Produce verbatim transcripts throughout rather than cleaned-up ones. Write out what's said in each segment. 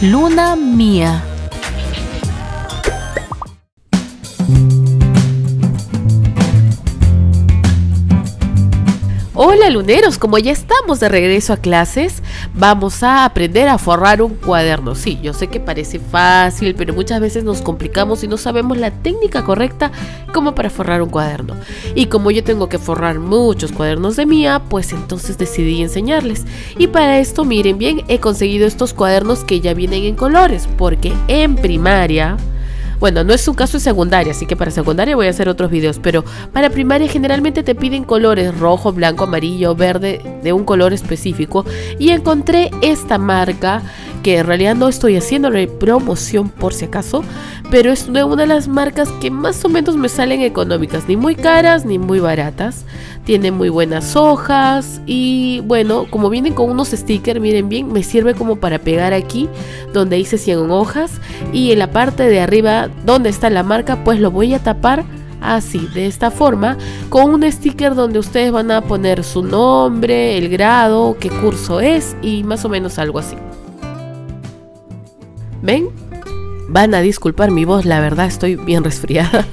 Luna Mía. Hola luneros, como ya estamos de regreso a clases, vamos a aprender a forrar un cuaderno. Sí, yo sé que parece fácil, pero muchas veces nos complicamos y no sabemos la técnica correcta como para forrar un cuaderno. Y como yo tengo que forrar muchos cuadernos de Mía, pues entonces decidí enseñarles. Y para esto, miren bien, he conseguido estos cuadernos que ya vienen en colores, porque en primaria... Bueno, no es un caso en secundaria, así que para secundaria voy a hacer otros videos, pero para primaria generalmente te piden colores rojo, blanco, amarillo, verde, de un color específico. Y encontré esta marca, que en realidad no estoy haciéndole promoción por si acaso, pero es de una de las marcas que más o menos me salen económicas, ni muy caras ni muy baratas. Tiene muy buenas hojas y bueno, como vienen con unos stickers, miren bien, me sirve como para pegar aquí donde hice cien hojas, y en la parte de arriba donde está la marca pues lo voy a tapar así, de esta forma, con un sticker donde ustedes van a poner su nombre, el grado, qué curso es y más o menos algo así. ¿Ven? Van a disculpar mi voz, la verdad estoy bien resfriada.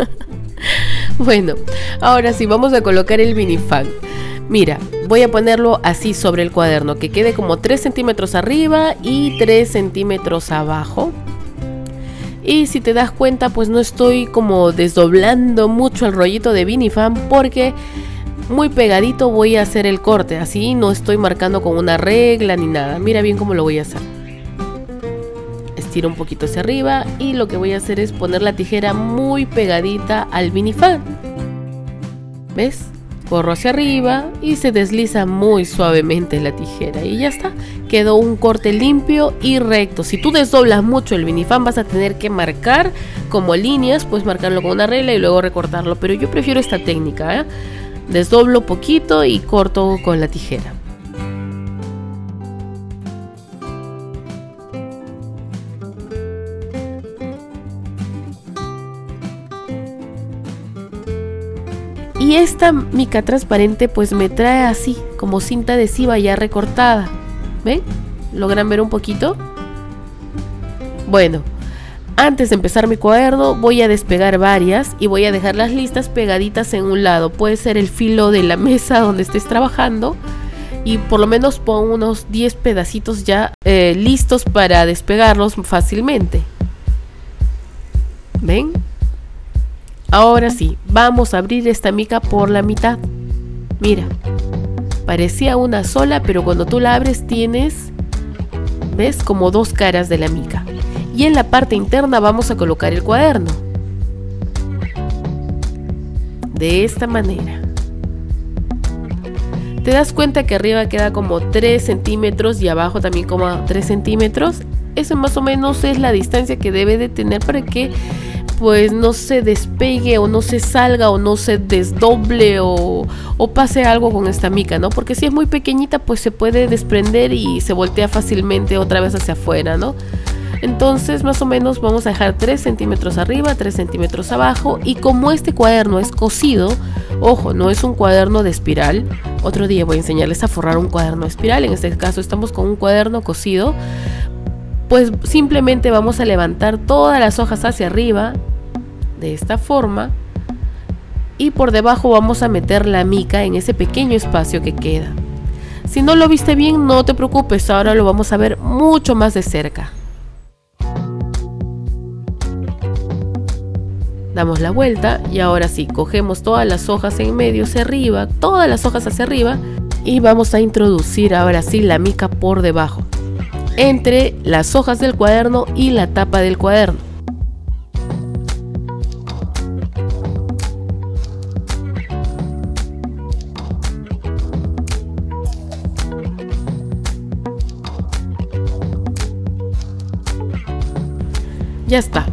Bueno, ahora sí, vamos a colocar el vinifan. Mira, voy a ponerlo así sobre el cuaderno, que quede como tres centímetros arriba y tres centímetros abajo. Y si te das cuenta, pues no estoy como desdoblando mucho el rollito de vinifan, porque muy pegadito voy a hacer el corte. Así no estoy marcando con una regla ni nada. Mira bien cómo lo voy a hacer. Tiro un poquito hacia arriba y lo que voy a hacer es poner la tijera muy pegadita al vinifan. ¿Ves? Corro hacia arriba y se desliza muy suavemente la tijera y ya está. Quedó un corte limpio y recto. Si tú desdoblas mucho el vinifan vas a tener que marcar como líneas, puedes marcarlo con una regla y luego recortarlo, pero yo prefiero esta técnica, ¿eh? Desdoblo poquito y corto con la tijera. Y esta mica transparente pues me trae así, como cinta adhesiva ya recortada. ¿Ven? ¿Logran ver un poquito? Bueno, antes de empezar mi cuaderno voy a despegar varias y voy a dejar las listas pegaditas en un lado. Puede ser el filo de la mesa donde estés trabajando y por lo menos pon unos diez pedacitos ya eh, listos para despegarlos fácilmente. ¿Ven? Ahora sí, vamos a abrir esta mica por la mitad. Mira, parecía una sola, pero cuando tú la abres tienes, ¿ves? Como dos caras de la mica. Y en la parte interna vamos a colocar el cuaderno. De esta manera. Te das cuenta que arriba queda como tres centímetros y abajo también como tres centímetros. Eso más o menos es la distancia que debe de tener para que pues no se despegue o no se salga o no se desdoble o, o pase algo con esta mica, ¿no? Porque si es muy pequeñita pues se puede desprender y se voltea fácilmente otra vez hacia afuera, ¿no? Entonces más o menos vamos a dejar tres centímetros arriba, tres centímetros abajo. Y como este cuaderno es cosido, ojo, no es un cuaderno de espiral. Otro día voy a enseñarles a forrar un cuaderno de espiral. En este caso estamos con un cuaderno cosido. Pues simplemente vamos a levantar todas las hojas hacia arriba, de esta forma, y por debajo vamos a meter la mica en ese pequeño espacio que queda. Si no lo viste bien, no te preocupes, ahora lo vamos a ver mucho más de cerca. Damos la vuelta y ahora sí, cogemos todas las hojas en medio hacia arriba, todas las hojas hacia arriba, y vamos a introducir ahora sí la mica por debajo, entre las hojas del cuaderno y la tapa del cuaderno. Ya está.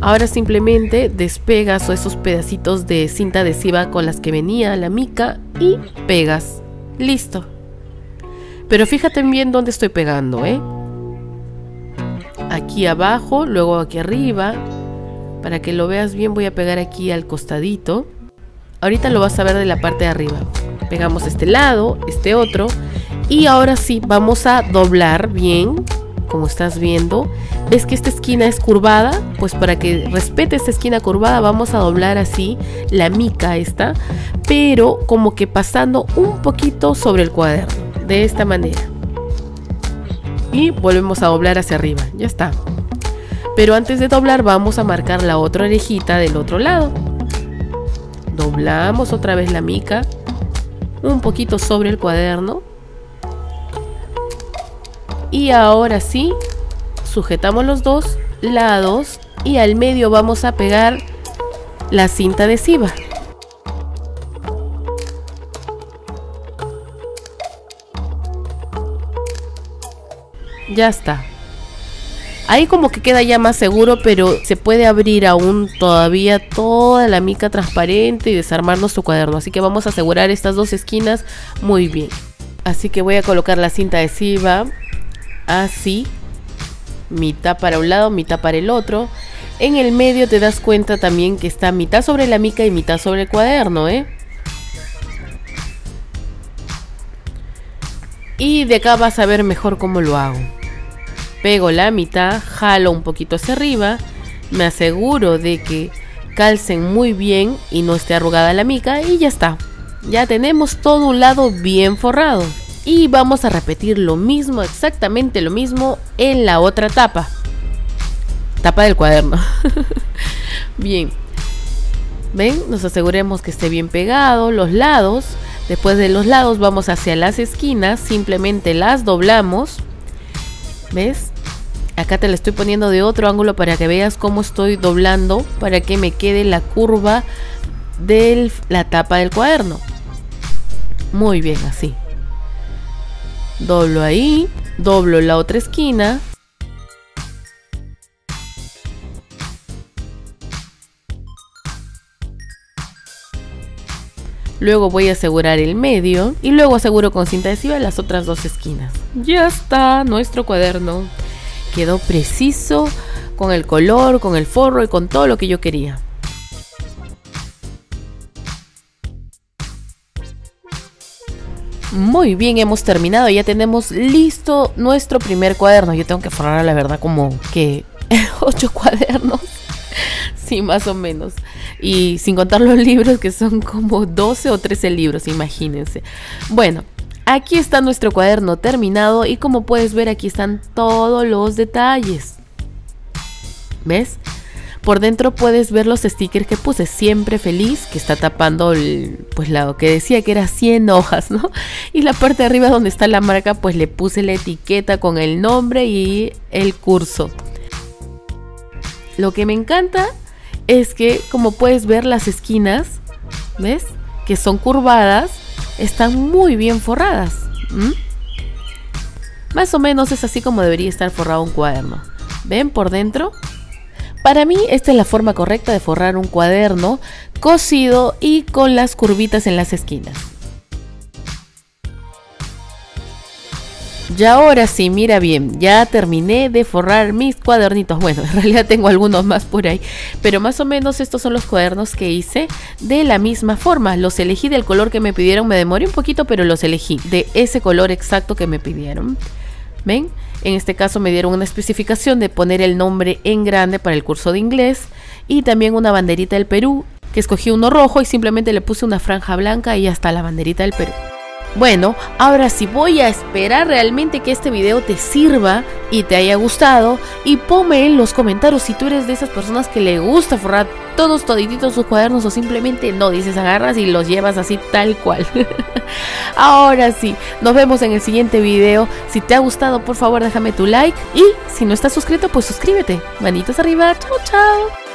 Ahora simplemente despegas esos pedacitos de cinta adhesiva con las que venía la mica y pegas. Listo. Pero fíjate bien dónde estoy pegando, ¿eh? Aquí abajo, luego aquí arriba. Para que lo veas bien voy a pegar aquí al costadito. Ahorita lo vas a ver de la parte de arriba. Pegamos este lado, este otro. Y ahora sí, vamos a doblar bien como estás viendo. ¿Ves que esta esquina es curvada? Pues para que respete esta esquina curvada vamos a doblar así la mica esta, pero como que pasando un poquito sobre el cuaderno, de esta manera. Y volvemos a doblar hacia arriba, ya está. Pero antes de doblar vamos a marcar la otra orejita del otro lado. Doblamos otra vez la mica, un poquito sobre el cuaderno. Y ahora sí, sujetamos los dos lados y al medio vamos a pegar la cinta adhesiva. Ya está. Ahí como que queda ya más seguro, pero se puede abrir aún todavía toda la mica transparente y desarmar nuestro cuaderno. Así que vamos a asegurar estas dos esquinas muy bien. Así que voy a colocar la cinta adhesiva así, mitad para un lado, mitad para el otro. En el medio te das cuenta también que está mitad sobre la mica y mitad sobre el cuaderno, ¿eh? Y de acá vas a ver mejor cómo lo hago. Pego la mitad, jalo un poquito hacia arriba, me aseguro de que calcen muy bien y no esté arrugada la mica y ya está. Ya tenemos todo un lado bien forrado. Y vamos a repetir lo mismo, exactamente lo mismo en la otra tapa. Tapa del cuaderno. Bien. ¿Ven? Nos aseguremos que esté bien pegado los lados. Después de los lados vamos hacia las esquinas, simplemente las doblamos. ¿Ves? Acá te la estoy poniendo de otro ángulo para que veas cómo estoy doblando para que me quede la curva de la tapa del cuaderno. Muy bien, así. Doblo ahí, doblo la otra esquina. Luego voy a asegurar el medio y luego aseguro con cinta adhesiva las otras dos esquinas. Ya está, nuestro cuaderno quedó preciso con el color, con el forro y con todo lo que yo quería. Muy bien, hemos terminado, ya tenemos listo nuestro primer cuaderno. Yo tengo que forrar, la verdad, como que ocho cuadernos. Sí, más o menos. Y sin contar los libros, que son como doce o trece libros, imagínense. Bueno, aquí está nuestro cuaderno terminado y como puedes ver aquí están todos los detalles. ¿Ves? Por dentro puedes ver los stickers que puse, siempre feliz, que está tapando el, pues lo que decía que era cien hojas, ¿no? Y la parte de arriba donde está la marca, pues le puse la etiqueta con el nombre y el curso. Lo que me encanta es que, como puedes ver, las esquinas, ¿ves? Que son curvadas, están muy bien forradas. ¿Mm? Más o menos es así como debería estar forrado un cuaderno. ¿Ven por dentro? Para mí esta es la forma correcta de forrar un cuaderno, cosido y con las curvitas en las esquinas. Y ahora sí, mira bien, ya terminé de forrar mis cuadernitos. Bueno, en realidad tengo algunos más por ahí, pero más o menos estos son los cuadernos que hice de la misma forma. Los elegí del color que me pidieron, me demoré un poquito, pero los elegí de ese color exacto que me pidieron. ¿Ven? En este caso me dieron una especificación de poner el nombre en grande para el curso de inglés y también una banderita del Perú, que escogí uno rojo y simplemente le puse una franja blanca y ya está la banderita del Perú. Bueno, ahora sí voy a esperar realmente que este video te sirva y te haya gustado, y ponme en los comentarios si tú eres de esas personas que le gusta forrar todos todititos sus cuadernos o simplemente no, dices, agarras y los llevas así tal cual. Ahora sí, nos vemos en el siguiente video. Si te ha gustado, por favor déjame tu like y si no estás suscrito, pues suscríbete. Manitos arriba, chao chao.